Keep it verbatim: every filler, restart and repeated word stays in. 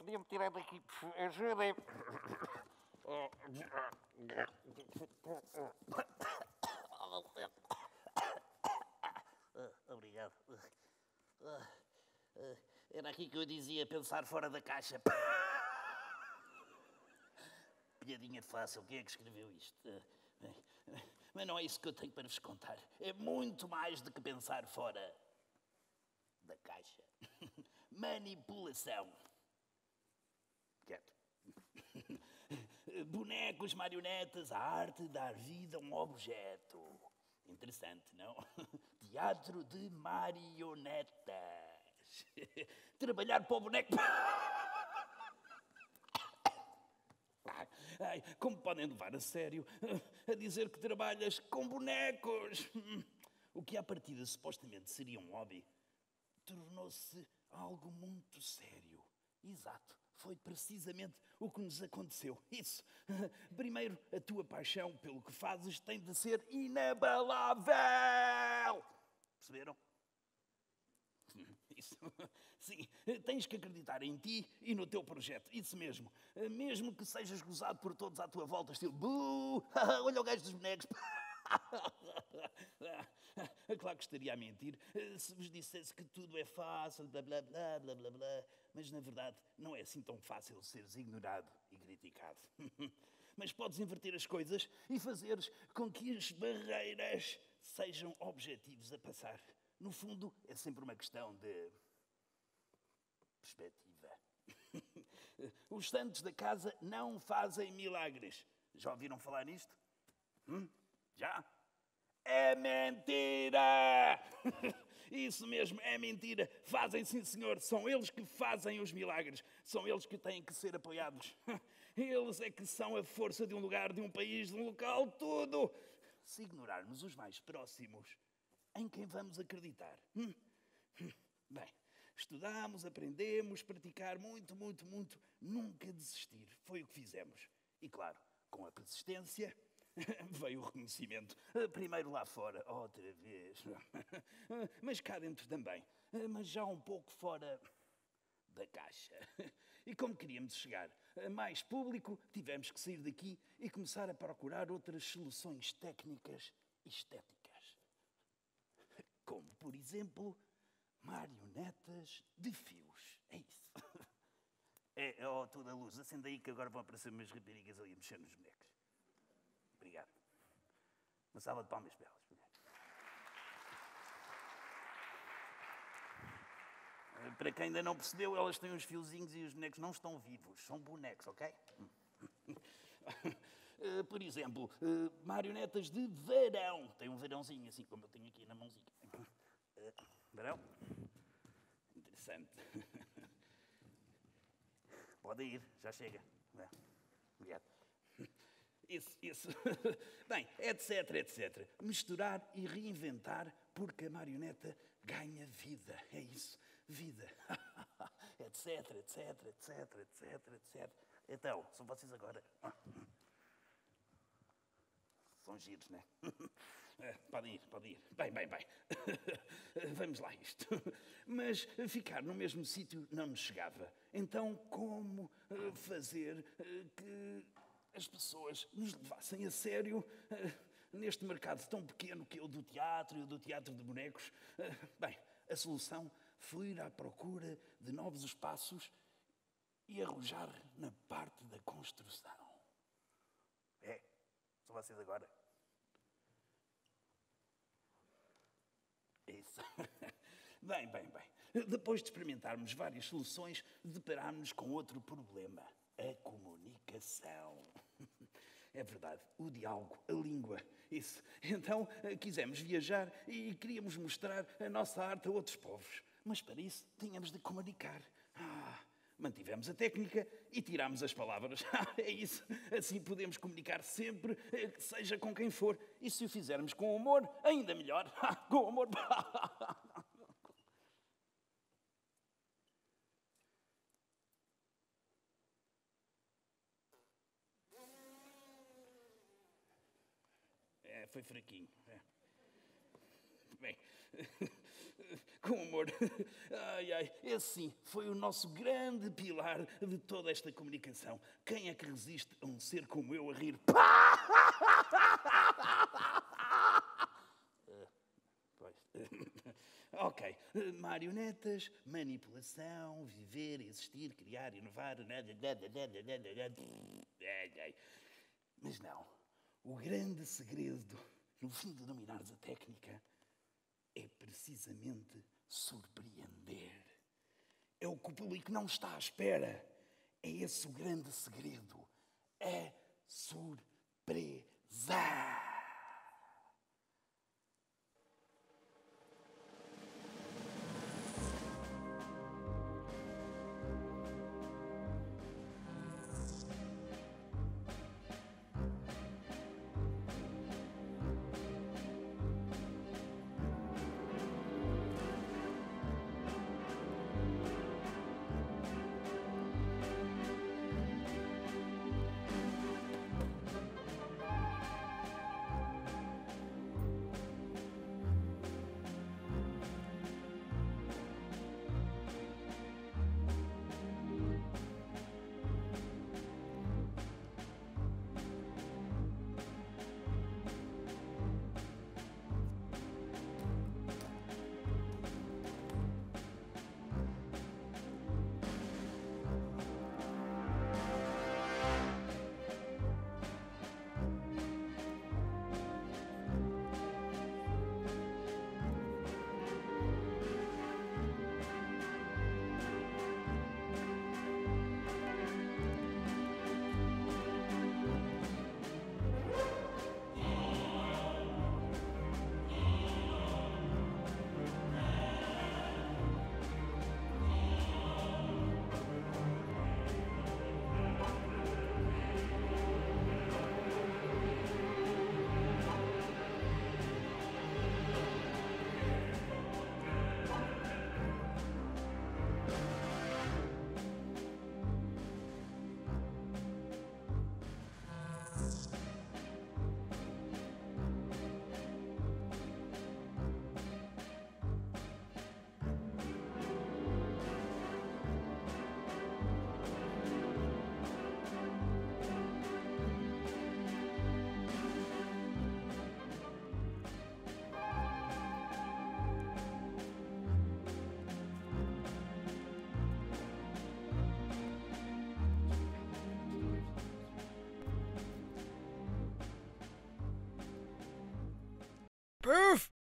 Podia-me tirar daqui, ajudem. Obrigado. Era aqui que eu dizia pensar fora da caixa. Piadinha fácil, quem é que escreveu isto? Mas não é isso que eu tenho para vos contar. É muito mais do que pensar fora da caixa. Manipulação. Quieto. Bonecos, marionetas, a arte de dar vida a um objeto. Interessante, não? Teatro de marionetas. Trabalhar para o boneco... Ai, como podem levar a sério a dizer que trabalhas com bonecos? O que à partida supostamente seria um hobby tornou-se algo muito sério. Exato, foi precisamente o que nos aconteceu. Isso. Primeiro, a tua paixão pelo que fazes tem de ser inabalável. Perceberam? Isso. Sim, tens que acreditar em ti e no teu projeto, isso mesmo. Mesmo que sejas gozado por todos à tua volta, estilo buuuu, olha o gajo dos bonecos. Claro que estaria a mentir se vos dissesse que tudo é fácil, blá blá blá blá blá blá. Mas na verdade não é assim tão fácil seres ignorado e criticado. Mas podes inverter as coisas e fazeres com que as barreiras sejam objetivos a passar. No fundo, é sempre uma questão de perspectiva. Os santos da casa não fazem milagres. Já ouviram falar nisto? Hum? Já? É mentira! Isso mesmo, é mentira. Fazem, sim, senhor. São eles que fazem os milagres. São eles que têm que ser apoiados. Eles é que são a força de um lugar, de um país, de um local, tudo. Se ignorarmos os mais próximos... em quem vamos acreditar? Hum? Bem, estudamos, aprendemos, praticar muito, muito, muito, nunca desistir. Foi o que fizemos. E claro, com a persistência, veio o reconhecimento. Primeiro lá fora, outra vez. Mas cá dentro também. Mas já um pouco fora da caixa. E como queríamos chegar a mais público, tivemos que sair daqui e começar a procurar outras soluções técnicas e estéticas. Como, por exemplo, marionetas de fios. É isso. É, oh, toda a luz, acenda aí que agora vão aparecer umas raparigas ali a mexer nos bonecos. Obrigado. Uma salva de palmas belas. Para quem ainda não percebeu, elas têm uns fiozinhos e os bonecos não estão vivos. São bonecos, ok? Por exemplo, marionetas de varão. Tem um varãozinho, assim como eu tenho aqui na mãozinha. Varão? Interessante. Pode ir, já chega. Obrigado. Isso, isso. Bem, etc, etcétera. Misturar e reinventar porque a marioneta ganha vida. É isso, vida. Etc, etc, etc, etc, etcétera. Então, são vocês agora. São giros, não é? Podem ir, podem ir. Bem, bem, bem. Vamos lá isto. Mas ficar no mesmo sítio não nos chegava. Então, como fazer que as pessoas nos levassem a sério neste mercado tão pequeno que é o do teatro e o do teatro de bonecos? Bem, a solução foi ir à procura de novos espaços e arrojar na parte da construção. É. São vocês agora. Isso. Bem, bem, bem. Depois de experimentarmos várias soluções, deparámos-nos com outro problema. A comunicação. É verdade, o diálogo, a língua, isso. Então, quisemos viajar e queríamos mostrar a nossa arte a outros povos. Mas para isso, tínhamos de comunicar. Ah... Mantivemos a técnica e tirámos as palavras. É isso. Assim podemos comunicar sempre, seja com quem for. E se o fizermos com humor, ainda melhor. Com humor. É, foi fraquinho. É. Bem... com amor. Ai, ai, esse sim foi o nosso grande pilar de toda esta comunicação. Quem é que resiste a um ser como eu a rir? Ok, marionetas, manipulação, viver, existir, criar, inovar... Mas não, o grande segredo, no fim de dominares a técnica, é precisamente surpreender. É o que o público não está à espera. É esse o grande segredo. A surpresa. Poof!